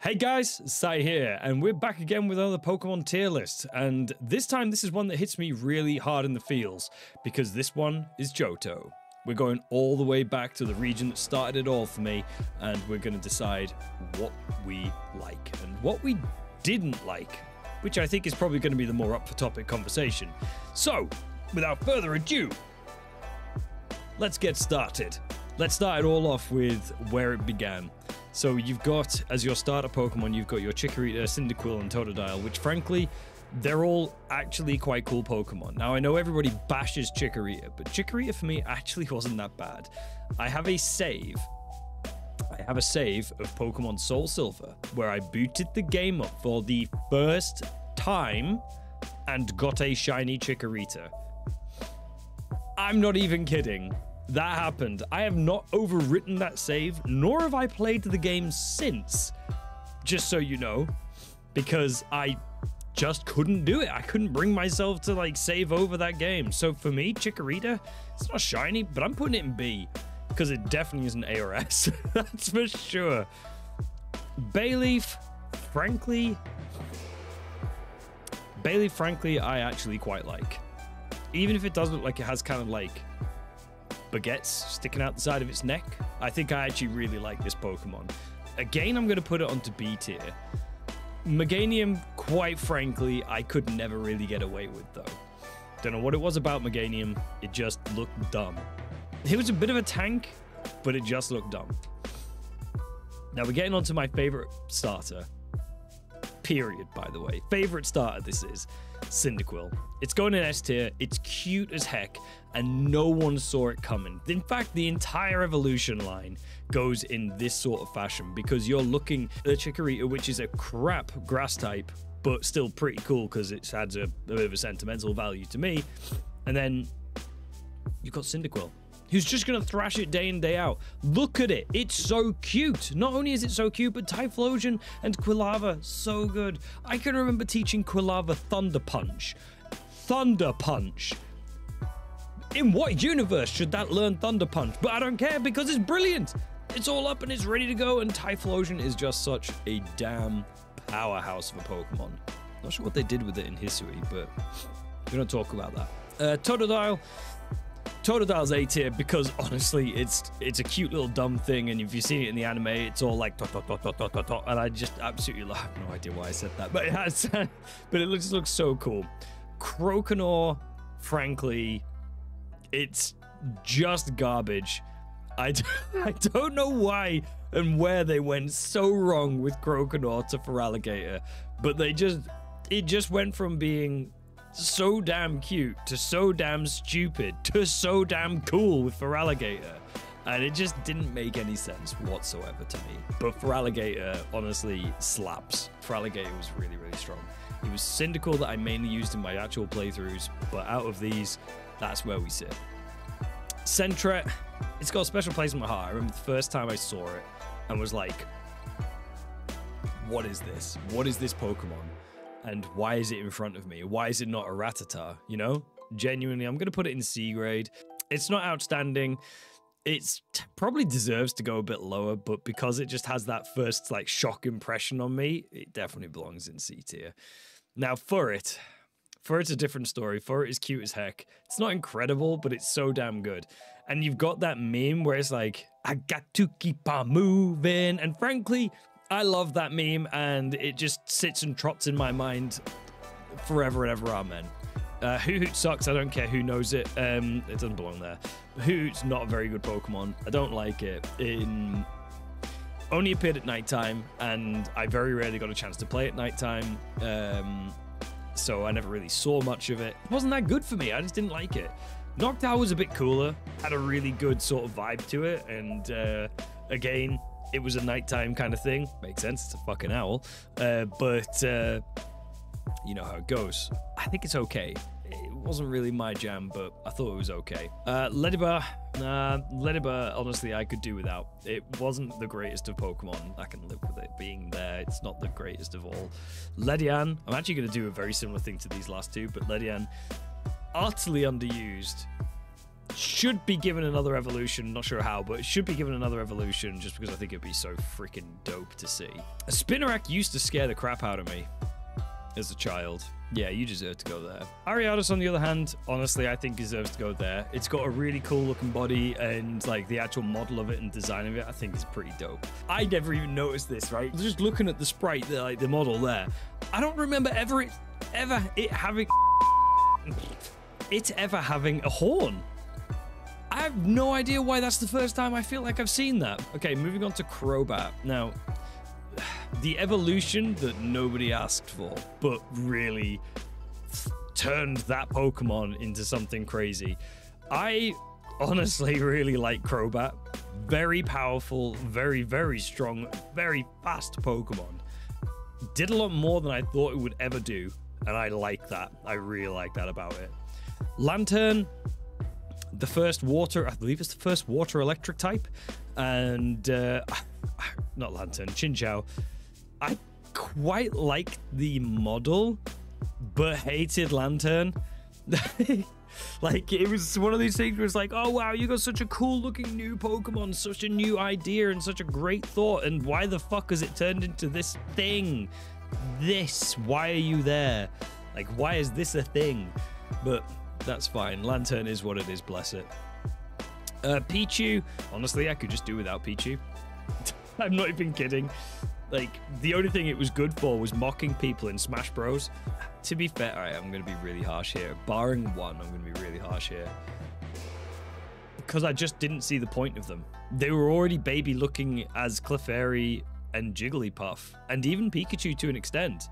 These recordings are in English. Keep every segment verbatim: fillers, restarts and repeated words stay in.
Hey guys, Sai here, and we're back again with another Pokemon tier list, and this time this is one that hits me really hard in the feels, because this one is Johto. We're going all the way back to the region that started it all for me, and we're going to decide what we like and what we didn't like, which I think is probably going to be the more up-for-topic conversation. So, without further ado, let's get started. Let's start it all off with where it began. So you've got, as your starter Pokemon, you've got your Chikorita, Cyndaquil, and Totodile, which frankly, they're all actually quite cool Pokemon. Now I know everybody bashes Chikorita, but Chikorita for me actually wasn't that bad. I have a save. I have a save of Pokemon Soul Silver, where I booted the game up for the first time and got a shiny Chikorita. I'm not even kidding. That happened. I have not overwritten that save, nor have I played the game since, just so you know, because I just couldn't do it. I couldn't bring myself to like save over that game. So for me, Chikorita, it's not shiny, but I'm putting it in B because it definitely isn't A or S. That's for sure. Bayleaf, frankly, Bayleaf, frankly, I actually quite like, even if it does look like it has kind of like baguettes sticking out the side of its neck. I think I actually really like this Pokemon. Again, I'm going to put it onto B tier. Meganium, quite frankly, I could never really get away with though. Don't know what it was about Meganium. It just looked dumb. It was a bit of a tank, but it just looked dumb. Now we're getting onto my favorite starter. Period, by the way. Favorite starter this is. Cyndaquil. It's going in S tier. It's cute as heck, and no one saw it coming. In fact, the entire evolution line goes in this sort of fashion because you're looking at Chikorita, which is a crap grass type, but still pretty cool because it adds a, a bit of a sentimental value to me. And then you've got Cyndaquil, who's just going to thrash it day in, day out. Look at it. It's so cute. Not only is it so cute, but Typhlosion and Quilava, so good. I can remember teaching Quilava Thunder Punch. Thunder Punch. In what universe should that learn Thunder Punch? But I don't care because it's brilliant. It's all up and it's ready to go, and Typhlosion is just such a damn powerhouse of a Pokemon. Not sure what they did with it in history, but we're going to talk about that. Uh, Totodile. Totodile's A tier because honestly, it's it's a cute little dumb thing, and if you've seen it in the anime, it's all like tot tot tot tot tot tot, tot and I just absolutely love, I have no idea why I said that, but it has, but it looks looks so cool. Croconaw, frankly, it's just garbage. I d I don't know why and where they went so wrong with Croconaw to Feraligatr, but they just it just went from being so damn cute to so damn stupid to so damn cool with Feraligatr, and it just didn't make any sense whatsoever to me. But Feraligatr honestly slaps. Feraligatr was really really strong. It was Cyndaquil that I mainly used in my actual playthroughs, but out of these, that's where we sit. Sentret, it's got a special place in my heart. I remember the first time I saw it and was like, what is this? What is this Pokemon? And why is it in front of me? Why is it not a Rattata, you know? Genuinely, I'm going to put it in C grade. It's not outstanding. It's probably deserves to go a bit lower, but because it just has that first like shock impression on me, it definitely belongs in C tier. Now, Furret. Furret's a different story. Furret is cute as heck. It's not incredible, but it's so damn good. And you've got that meme where it's like, I got to keep on moving. And frankly, I love that meme, and it just sits and trots in my mind forever and ever, amen. Uh, Hoot Hoot sucks, I don't care who knows it, um, it doesn't belong there. Hoot Hoot's not a very good Pokemon, I don't like it. It only appeared at nighttime, and I very rarely got a chance to play at nighttime, um, so I never really saw much of it. It wasn't that good for me, I just didn't like it. Noctowl was a bit cooler, had a really good sort of vibe to it, and uh, again, it was a nighttime kind of thing. Makes sense, it's a fucking owl. Uh, but uh, you know how it goes. I think it's okay. It wasn't really my jam, but I thought it was okay. Uh, Ledibur, nah, Ledibur, honestly, I could do without. It wasn't the greatest of Pokemon. I can live with it being there. It's not the greatest of all. Ledian, I'm actually going to do a very similar thing to these last two, but Ledian, utterly underused. should be given another evolution. Not sure how, but it should be given another evolution just because I think it'd be so freaking dope to see. A Spinarak used to scare the crap out of me as a child. Yeah, you deserve to go there. Ariados, on the other hand, honestly, I think deserves to go there. It's got a really cool looking body, and like the actual model of it and design of it, I think is pretty dope. I never even noticed this, right? Just looking at the sprite, the, like the model there, I don't remember ever it, ever it having, it ever having a horn. I have no idea why that's the first time I feel like I've seen that. Okay, moving on to Crobat. Now, the evolution that nobody asked for, but really turned that Pokemon into something crazy. I honestly really like Crobat. Very powerful, very, very strong, very fast Pokemon. Did a lot more than I thought it would ever do, and I like that. I really like that about it. Lanturn, the first water, I believe it's the first water electric type, and uh, not Lanturn, Chinchou. I quite like the model, but hated Lanturn. Like, it was one of these things where it's like, oh wow, you got such a cool looking new Pokemon, such a new idea and such a great thought, and why the fuck has it turned into this thing? This, why are you there? Like, why is this a thing? But that's fine. Lanturn is what it is, bless it. Uh, Pichu, honestly, I could just do without Pichu. I'm not even kidding. Like, the only thing it was good for was mocking people in Smash Bros. To be fair, all right, I'm going to be really harsh here. Barring one, I'm going to be really harsh here. Because I just didn't see the point of them. They were already baby looking as Clefairy and Jigglypuff, and even Pikachu to an extent.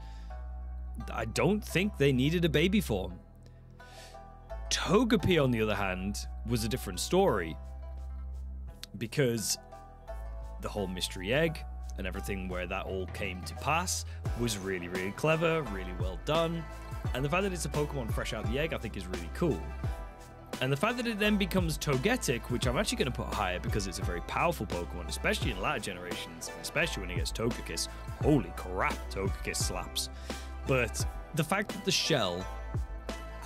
I don't think they needed a baby form. Togepi, on the other hand, was a different story. Because the whole mystery egg and everything where that all came to pass was really, really clever, really well done. And the fact that it's a Pokemon fresh out of the egg, I think is really cool. And the fact that it then becomes Togetic, which I'm actually going to put higher because it's a very powerful Pokemon, especially in latter generations, and especially when it gets Togekiss. Holy crap, Togekiss slaps. But the fact that the shell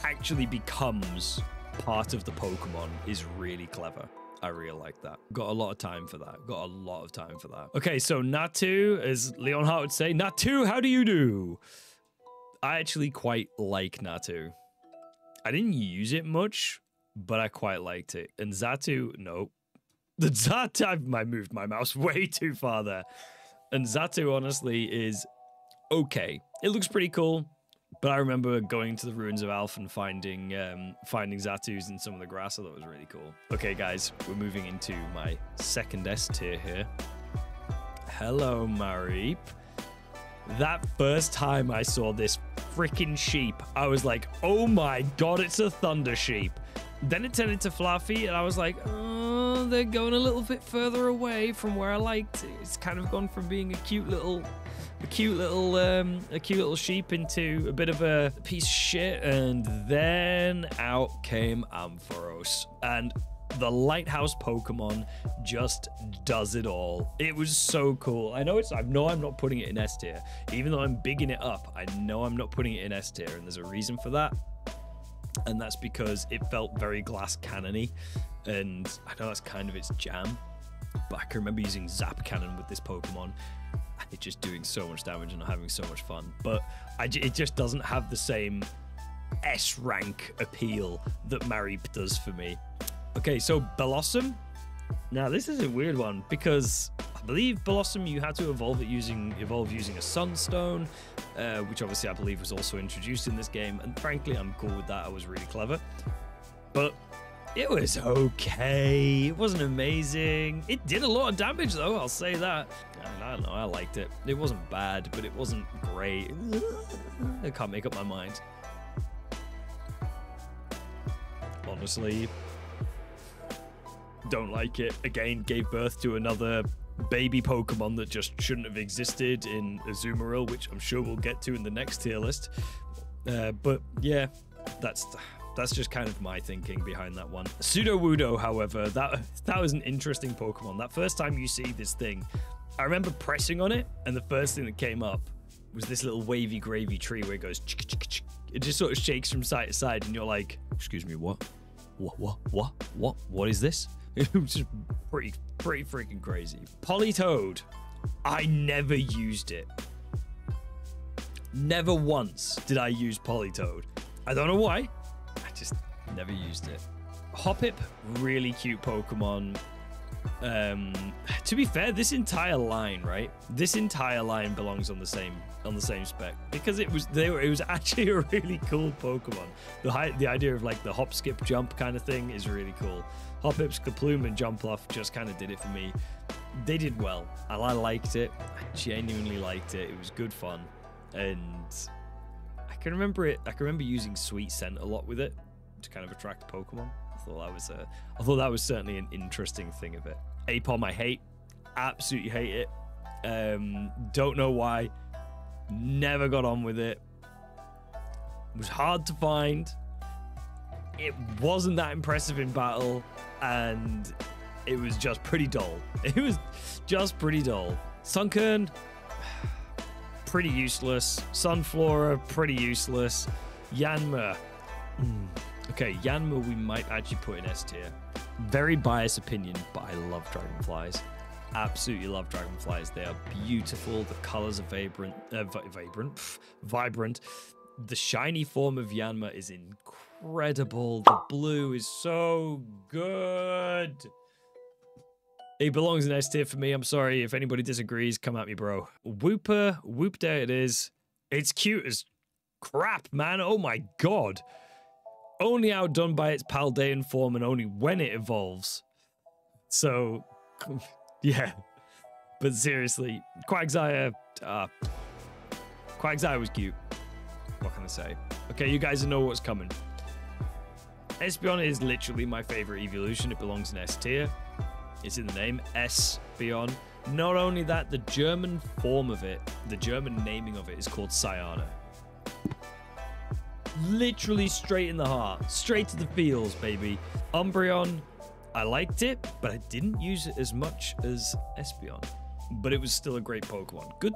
actually becomes part of the Pokemon is really clever. I really like that. Got a lot of time for that. Got a lot of time for that. Okay, so Natu, as Leonhardt would say, Natu, how do you do? I actually quite like Natu. I didn't use it much, but I quite liked it. And Xatu, no. The Xatu, I moved my mouse way too far there. And Xatu, honestly, is okay. It looks pretty cool. But I remember going to the ruins of Alf and finding um, finding Xatus in some of the grass. So that was really cool. Okay, guys, we're moving into my second S tier here. Hello, Mareep. That first time I saw this freaking sheep, I was like, oh my god, it's a thunder sheep. Then it turned into Fluffy, and I was like, oh, they're going a little bit further away from where I liked it. It's kind of gone from being a cute little... A cute little, um, a cute little sheep into a bit of a piece of shit, and then out came Ampharos, and the lighthouse Pokemon just does it all. It was so cool. I know it's, I know I'm not putting it in S tier, even though I'm bigging it up. I know I'm not putting it in S tier, and there's a reason for that, and that's because it felt very glass cannony, and I know that's kind of its jam, but I can remember using Zap Cannon with this Pokemon. It's just doing so much damage and having so much fun. But I, it just doesn't have the same S rank appeal that Mareep does for me. Okay, so Bellossom. Now, this is a weird one because I believe Bellossom, you had to evolve it using evolve using a Sunstone, uh, which obviously I believe was also introduced in this game. And frankly, I'm cool with that. I was really clever. But it was okay. It wasn't amazing. It did a lot of damage, though. I'll say that. I don't know. I liked it. It wasn't bad, but it wasn't great. I can't make up my mind. Honestly, don't like it. Again, gave birth to another baby Pokemon that just shouldn't have existed in Azumarill, which I'm sure we'll get to in the next tier list. Uh, but yeah, that's... That's just kind of my thinking behind that one. Sudowoodo, however, that that was an interesting Pokemon. That first time you see this thing, I remember pressing on it, and the first thing that came up was this little wavy gravy tree where it goes, it just sort of shakes from side to side, and you're like, excuse me, what? what, what, what, what, what is this? It was just pretty, pretty freaking crazy. Politoed. I never used it. Never once did I use Politoed. I don't know why. I just never used it. Hoppip, really cute Pokemon. Um, to be fair, this entire line, right? This entire line belongs on the same on the same spec because it was they were it was actually a really cool Pokemon. The the idea of like the hop, skip, jump kind of thing is really cool. Hoppip, Skiploom, and Jumpluff just kind of did it for me. They did well. I, I liked it. I genuinely liked it. It was good fun, and I can remember it. I can remember using Sweet Scent a lot with it to kind of attract Pokemon. I thought that was a, I thought that was certainly an interesting thing of it. Apom, I hate, absolutely hate it. Um, don't know why. Never got on with it. It was hard to find. It wasn't that impressive in battle, and it was just pretty dull. It was just pretty dull. Sunkern, pretty useless. Sunflora, pretty useless. Yanma. Mm. Okay, Yanma we might actually put in S tier. Very biased opinion, but I love dragonflies. Absolutely love dragonflies. They are beautiful. The colors are vibrant. Uh, vibrant. Pff, vibrant. The shiny form of Yanma is incredible. The blue is so good. It belongs in S tier for me. I'm sorry. If anybody disagrees, come at me, bro. Wooper. Whoop, there it is. It's cute as crap, man. Oh my god. Only outdone by its Paldean form and only when it evolves. So, yeah. But seriously, Quagsire, uh, Quagsire was cute. What can I say? Okay, you guys know what's coming. Espeon is literally my favorite evolution. It belongs in S tier. It's in the name, Espeon. Not only that, the German form of it, the German naming of it is called Sayana. Literally straight in the heart, straight to the feels, baby. Umbreon, I liked it, but I didn't use it as much as Espeon. But it was still a great Pokemon. Good,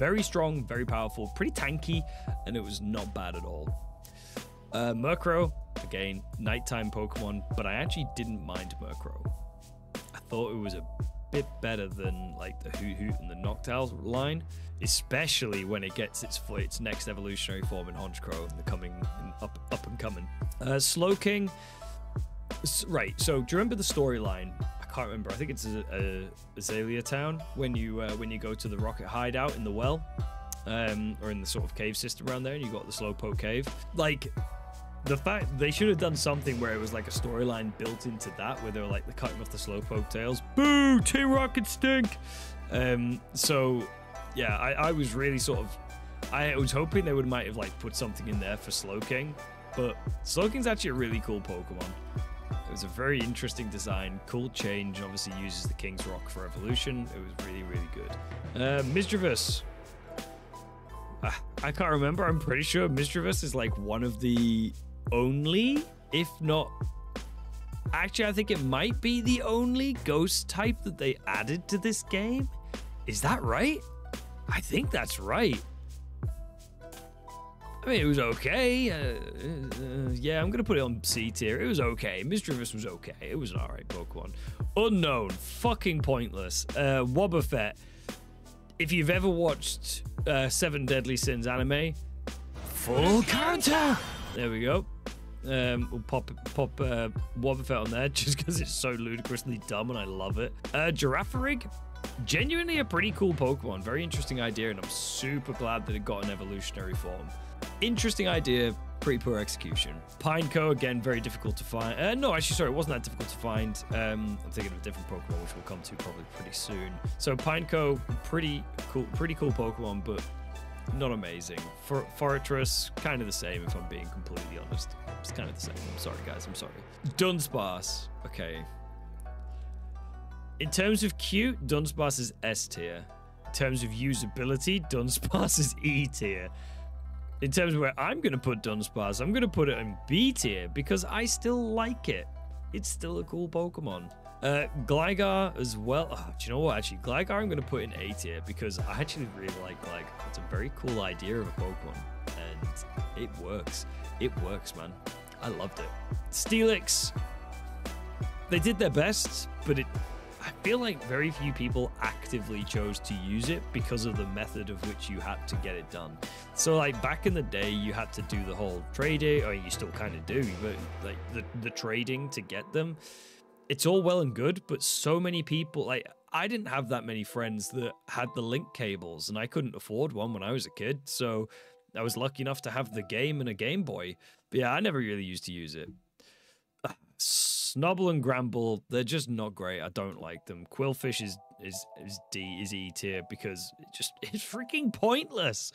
very strong, very powerful, pretty tanky, and it was not bad at all. Uh, Murkrow, again, nighttime Pokemon, but I actually didn't mind Murkrow. I thought it was a bit better than like the Hoot Hoot and the Noctowl line, especially when it gets its its next evolutionary form in Honchkrow and the coming in up up and coming. Uh, Slowking, right? So do you remember the storyline? I can't remember. I think it's a, a Azalea Town when you uh, when you go to the rocket hideout in the well, um, or in the sort of cave system around there, and you got the Slowpoke cave. Like the fact they should have done something where it was like a storyline built into that, where they were like the cutting off the Slowpoke tails. Boo! Team Rocket stink. Um, so. Yeah, I, I was really sort of, I was hoping they would might have like put something in there for Slowking, but Slowking's actually a really cool Pokemon. It was a very interesting design, cool change, obviously uses the King's Rock for evolution. It was really, really good. Uh, Misdreavus. I, I can't remember, I'm pretty sure Misdreavus is like one of the only, if not, actually I think it might be the only ghost type that they added to this game. Is that right? I think that's right. I mean, it was okay. Uh, uh, yeah, I'm going to put it on C tier. It was okay. Misdreavus was okay. It was an alright Pokemon. Unknown. Fucking pointless. Uh, Wobbuffet. If you've ever watched uh, Seven Deadly Sins anime, full counter. There we go. Um, we'll pop, pop uh, Wobbuffet on there just because it's so ludicrously dumb and I love it. Uh, Girafarig. Genuinely a pretty cool Pokemon. Very interesting idea, and I'm super glad that it got an evolutionary form. Interesting idea, pretty poor execution. Pineco, again, very difficult to find. Uh, no, actually, sorry, it wasn't that difficult to find. Um, I'm thinking of a different Pokemon, which we'll come to probably pretty soon. So Pineco, pretty cool, pretty cool Pokemon, but not amazing. For Fortress, kind of the same, if I'm being completely honest. It's kind of the same. I'm sorry, guys. I'm sorry. Dunsparce. Okay. In terms of cute, Dunsparce is S tier. In terms of usability, Dunsparce is E tier. In terms of where I'm going to put Dunsparce, I'm going to put it in B tier because I still like it. It's still a cool Pokemon. Uh, Gligar as well. Oh, do you know what? Actually, Gligar I'm going to put in A tier because I actually really like Gligar. It's a very cool idea of a Pokemon and it works. It works, man. I loved it. Steelix. They did their best, but it, I feel like very few people actively chose to use it because of the method of which you had to get it done. So like back in the day, you had to do the whole trading, or you still kind of do, but like the, the trading to get them. It's all well and good, but so many people, like I didn't have that many friends that had the link cables, and I couldn't afford one when I was a kid. So I was lucky enough to have the game and a Game Boy. But yeah, I never really used to use it. Snubble and Gramble, they're just not great. I don't like them. Quillfish is is is D is E tier because it just it's freaking pointless.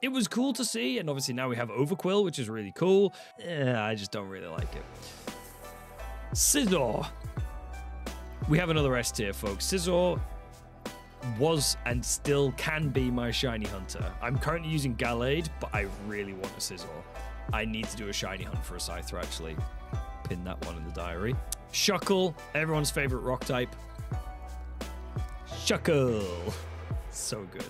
It was cool to see, and obviously now we have Overquill, which is really cool. Yeah, I just don't really like it. Scizor. We have another S tier, folks. Scizor was and still can be my shiny hunter. I'm currently using Gallade, but I really want a Scizor. I need to do a shiny hunt for a Scyther, actually. Pin that one in the diary. Shuckle, everyone's favorite rock type. Shuckle. So good.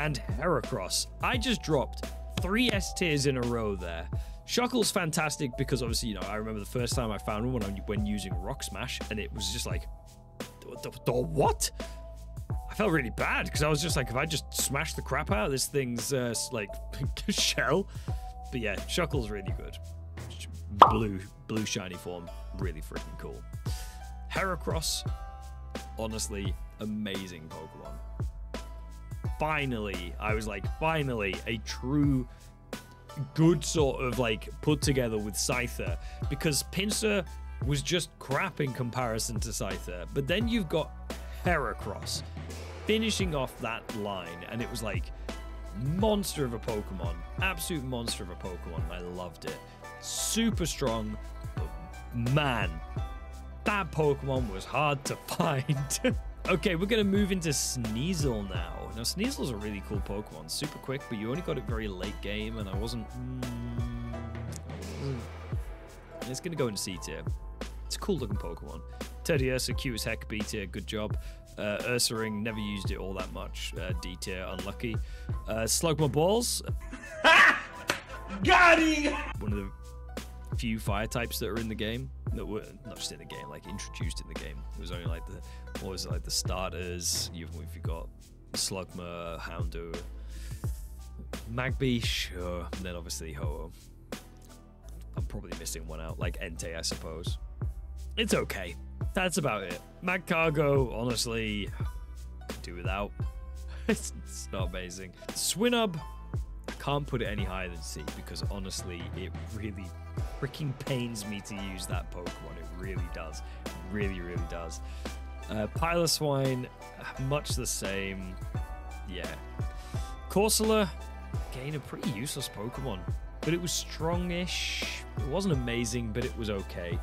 And Heracross. I just dropped three S tiers in a row there. Shuckle's fantastic because obviously, you know, I remember the first time I found one when, when using Rock Smash, and it was just like, the, the, the what? I felt really bad because I was just like, if I just smash the crap out of this thing's uh, like shell. But yeah, Shuckle's really good. Blue, blue shiny form, really freaking cool. Heracross, honestly, amazing Pokemon. Finally, I was like, finally, a true good sort of like put together with Scyther, because Pinsir was just crap in comparison to Scyther. But then you've got Heracross finishing off that line, and it was like monster of a Pokemon, absolute monster of a Pokemon, and I loved it. Super strong, but man, that Pokemon was hard to find. Okay, we're going to move into Sneasel now. Now, Sneasel's a really cool Pokemon. Super quick, but you only got it very late game, and I wasn't... Mm, it's going to go in C tier. It's a cool-looking Pokemon. Teddiursa, cute as heck, B tier, good job. Uh, Ursaring, never used it all that much. Uh, D tier, unlucky. Uh, Slugma Balls. Ha! Got him! One of the few fire types that are in the game that were not just in the game, like introduced in the game. It was only like the, what was it, like the starters? You've we've got Slugma, Houndour, Magby, sure, and then obviously Ho-Oh. I'm probably missing one out, like Entei, I suppose. It's okay. That's about it. Magcargo, honestly, could do without. it's, it's not amazing. Swinub, I can't put it any higher than C because honestly, it really freaking pains me to use that Pokemon. It really does. It really, really does. Uh, Piloswine, much the same. Yeah. Corsola, again, a pretty useless Pokemon, but it was strong-ish. It wasn't amazing, but it was okay.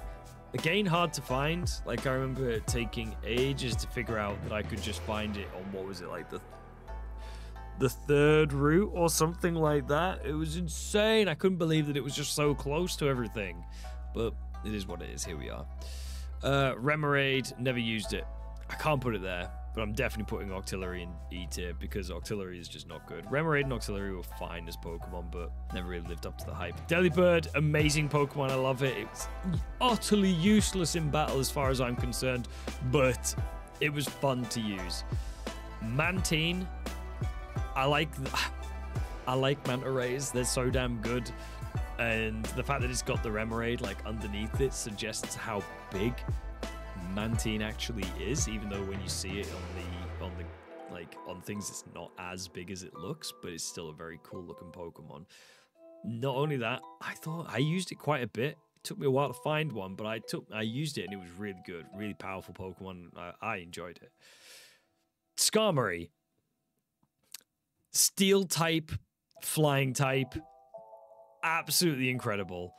Again, hard to find. Like, I remember it taking ages to figure out that I could just find it on, what was it, like the... the third route or something like that. It was insane. I couldn't believe that it was just so close to everything, but it is what it is. Here we are. uh Remoraid, never used it. I can't put it there, but I'm definitely putting Octillery in E tier because Octillery is just not good. Remoraid and Octillery were fine as Pokemon, but never really lived up to the hype. Delibird, amazing Pokemon, I love it. It's utterly useless in battle as far as I'm concerned, but it was fun to use. Mantine, I like I like manta rays. They're so damn good, and the fact that it's got the Remoraid like underneath it suggests how big Mantine actually is, even though when you see it on the on the like on things, it's not as big as it looks, but it's still a very cool looking Pokemon. Not only that, I thought I used it quite a bit. It took me a while to find one, but I took I used it and it was really good, really powerful Pokemon. I, I enjoyed it. Skarmory. Steel type, flying type, absolutely incredible.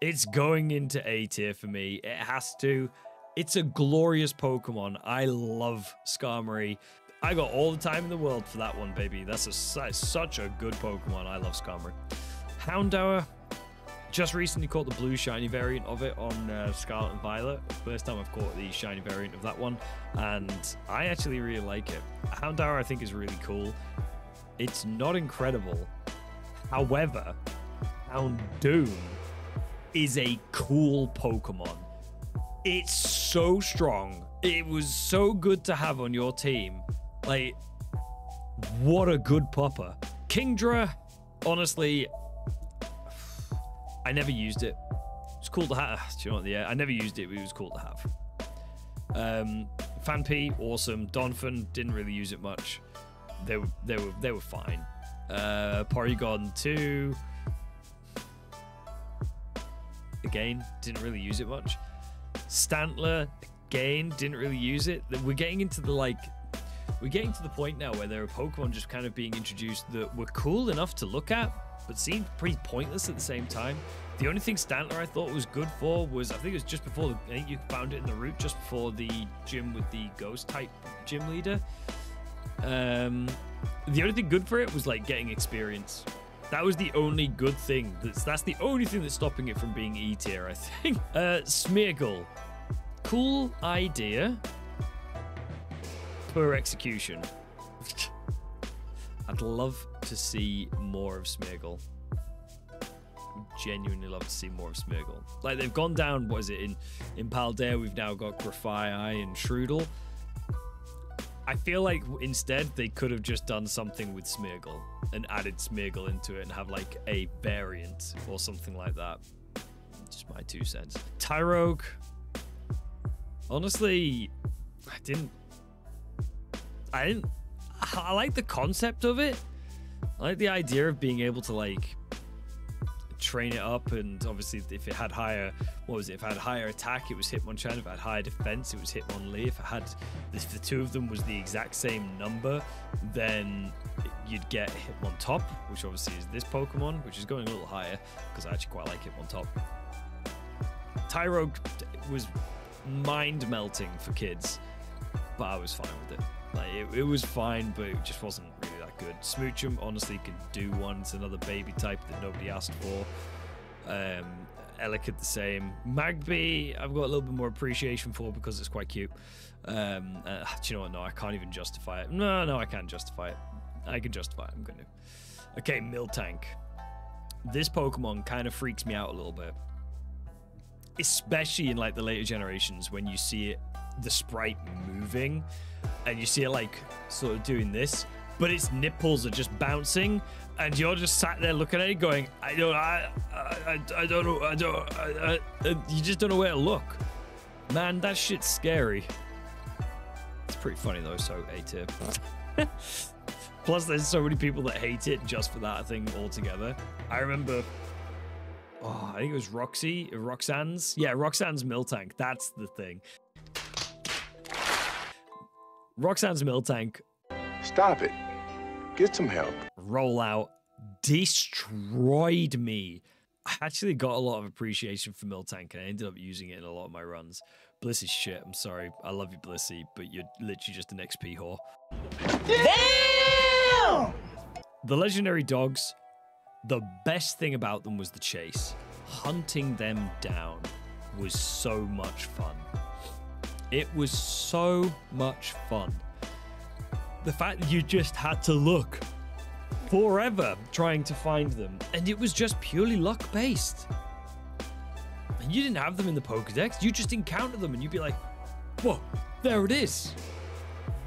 It's going into A tier for me. It has to. It's a glorious Pokemon. I love Skarmory. I got all the time in the world for that one, baby. That's a, that's such a good Pokemon. I love Skarmory. Houndour, just recently caught the blue shiny variant of it on uh, Scarlet and Violet. First time I've caught the shiny variant of that one, and I actually really like it. Houndour, I think, is really cool. It's not incredible. However, Houndoom is a cool Pokemon. It's so strong. It was so good to have on your team. Like, what a good pupper. Kingdra, honestly, I never used it. It's cool to have. Do you know what? Yeah, I never used it, but it was cool to have. Um, Phanpy, awesome. Donphan, didn't really use it much. They were, they were, they were fine. Uh, Porygon two. Again, didn't really use it much. Stantler, again, didn't really use it. We're getting into the like, we're getting to the point now where there are Pokemon just kind of being introduced that were cool enough to look at, but seemed pretty pointless at the same time. The only thing Stantler I thought was good for was, I think it was just before, the, I think you found it in the route just before the gym with the ghost type gym leader. Um, the only thing good for it was like getting experience. That was the only good thing. That's, that's the only thing that's stopping it from being E tier, I think. Uh, Smeargle. Cool idea. Poor execution. I'd love to see more of Smeargle. Genuinely love to see more of Smeargle. Like, they've gone down, what is it, in, in Paldea, we've now got Grafii and Shroodalle. I feel like instead they could have just done something with Smeargle and added Smeargle into it and have like a variant or something like that. Just my two cents. Tyrogue. Honestly, I didn't, I didn't, I like the concept of it. I like the idea of being able to like train it up, and obviously if it had higher, what was it, if it had higher attack, it was Hitmonchan. If it had higher defense, it was Hitmonlee. If it had, if the two of them was the exact same number, then you'd get Hitmontop, which obviously is this Pokemon, which is going a little higher because I actually quite like Hitmontop. Tyrogue was mind melting for kids, but I was fine with it. Like it, it was fine, but it just wasn't really good. Smoochum honestly could do one. It's another baby type that nobody asked for. Um, Elekid the same. Magby, I've got a little bit more appreciation for because it's quite cute. Um, uh, do you know what? No, I can't even justify it. No, no, I can't justify it. I can justify it. I'm going to. Okay, Miltank. This Pokemon kind of freaks me out a little bit. Especially in like the later generations when you see it, the sprite moving and you see it like sort of doing this, but its nipples are just bouncing, and you're just sat there looking at it going, I don't, I, I, I don't know, I don't, I, I, you just don't know where to look. Man, that shit's scary. It's pretty funny though, so A tier. Plus there's so many people that hate it just for that thing altogether. I remember, oh, I think it was Roxy, Roxanne's, yeah, Roxanne's Miltank, that's the thing. Roxanne's Miltank. Stop it. Get some help. Rollout destroyed me. I actually got a lot of appreciation for Miltank, and I ended up using it in a lot of my runs. Blissey's shit. I'm sorry. I love you, Blissey, but you're literally just an X P whore. Damn! The legendary dogs, the best thing about them was the chase. Hunting them down was so much fun. It was so much fun. The fact that you just had to look forever trying to find them, and it was just purely luck based. And you didn't have them in the Pokédex, you just encounter them and you'd be like, whoa, there it is.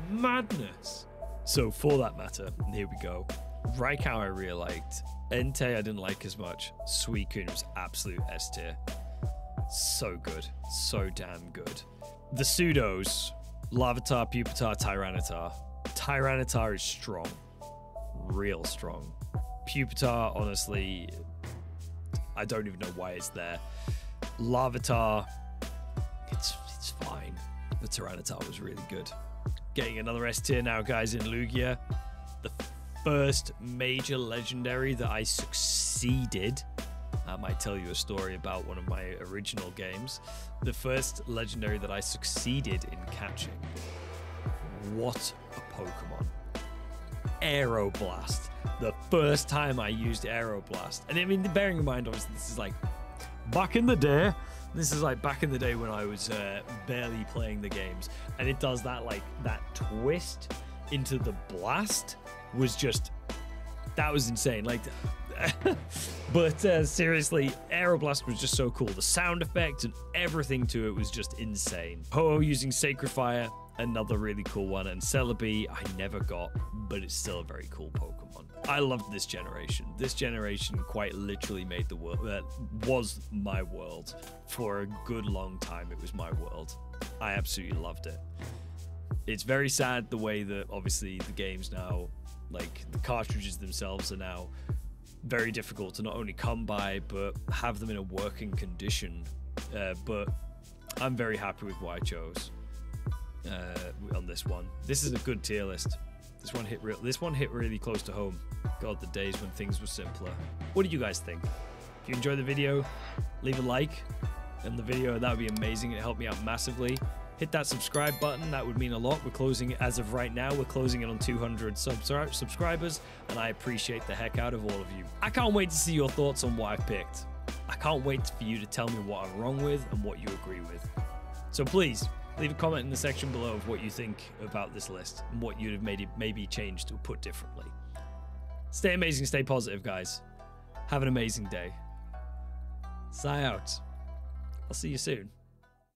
Madness. So for that matter, here we go. Raikou I really liked. Entei I didn't like as much. Suicune was absolute S tier. So good. So damn good. The pseudos, Larvitar, Pupitar, Tyranitar. Tyranitar is strong, real strong. Pupitar, honestly, I don't even know why it's there. Larvitar, it's it's fine. The Tyranitar was really good. Getting another S tier now, guys, in Lugia. The first major legendary that I succeeded. I might tell you a story about one of my original games. The first legendary that I succeeded in catching. What a Pokemon. Aeroblast. The first time I used Aeroblast. And I mean, bearing in mind, obviously, this is like back in the day. This is like back in the day when I was uh, barely playing the games. And it does that, like, that twist into the blast was just, that was insane. Like, but uh, seriously, Aeroblast was just so cool. The sound effect and everything to it was just insane. Ho-Oh using Sacred Fire, another really cool one. And Celebi, I never got, but it's still a very cool Pokemon. I loved this generation. This generation quite literally made the world, that uh, was my world. For a good long time, it was my world. I absolutely loved it. It's very sad the way that obviously the games now, like the cartridges themselves are now very difficult to not only come by, but have them in a working condition. Uh, but I'm very happy with what I chose. Uh, on this one, this is a good tier list. This one hit real. This one hit really close to home. God, the days when things were simpler. What do you guys think? If you enjoyed the video, leave a like in the video. That would be amazing. It helped me out massively. Hit that subscribe button. That would mean a lot. We're closing it as of right now. We're closing it on two hundred subscribers, and I appreciate the heck out of all of you. I can't wait to see your thoughts on what I picked. I can't wait for you to tell me what I'm wrong with and what you agree with. So please, leave a comment in the section below of what you think about this list and what you'd have made it maybe changed or put differently. Stay amazing, stay positive, guys. Have an amazing day. Sigh out. I'll see you soon.